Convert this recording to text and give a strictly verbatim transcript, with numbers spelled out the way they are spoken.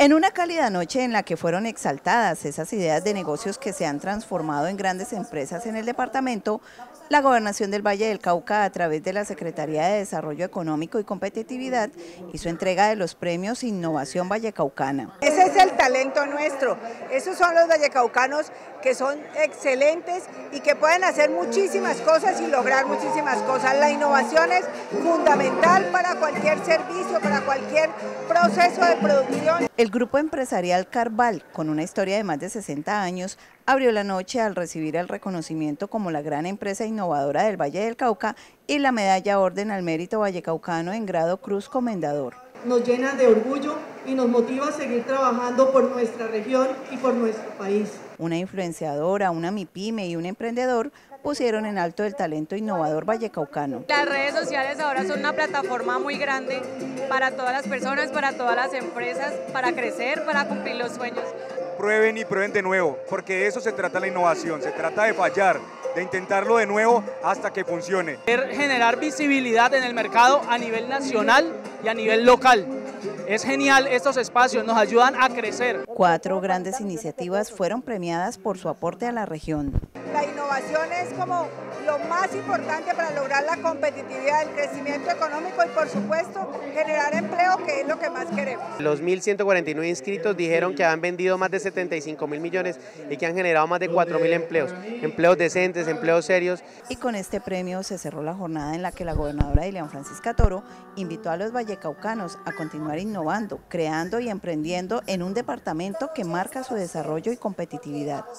En una cálida noche en la que fueron exaltadas esas ideas de negocios que se han transformado en grandes empresas en el departamento, la Gobernación del Valle del Cauca, a través de la Secretaría de Desarrollo Económico y Competitividad, hizo entrega de los Premios Innovación Vallecaucana. Ese es el talento nuestro, esos son los vallecaucanos que son excelentes y que pueden hacer muchísimas cosas y lograr muchísimas cosas. La innovación es fundamental para cualquier servicio, para cualquier proceso de producción. El grupo empresarial Carval, con una historia de más de sesenta años, abrió la noche al recibir el reconocimiento como la gran empresa innovadora del Valle del Cauca y la medalla Orden al Mérito vallecaucano en grado Cruz Comendador. Nos llena de orgullo y nos motiva a seguir trabajando por nuestra región y por nuestro país. Una influenciadora, una MIPYME y un emprendedor pusieron en alto el talento innovador vallecaucano. Las redes sociales ahora son una plataforma muy grande para todas las personas, para todas las empresas, para crecer, para cumplir los sueños. Prueben y prueben de nuevo, porque de eso se trata la innovación, se trata de fallar, de intentarlo de nuevo hasta que funcione. Generar visibilidad en el mercado a nivel nacional y a nivel local. Es genial, estos espacios nos ayudan a crecer. Cuatro grandes iniciativas fueron premiadas por su aporte a la región. La innovación es como lo más importante para lograr la competitividad, el crecimiento económico y, por supuesto, generar empleo, que es lo que más queremos. Los mil ciento cuarenta y nueve inscritos dijeron que han vendido más de setenta y cinco mil millones y que han generado más de cuatro mil empleos, empleos decentes, empleos serios. Y con este premio se cerró la jornada en la que la gobernadora Dilian Francisca Toro invitó a los vallecaucanos a continuar innovando, creando y emprendiendo en un departamento que marca su desarrollo y competitividad.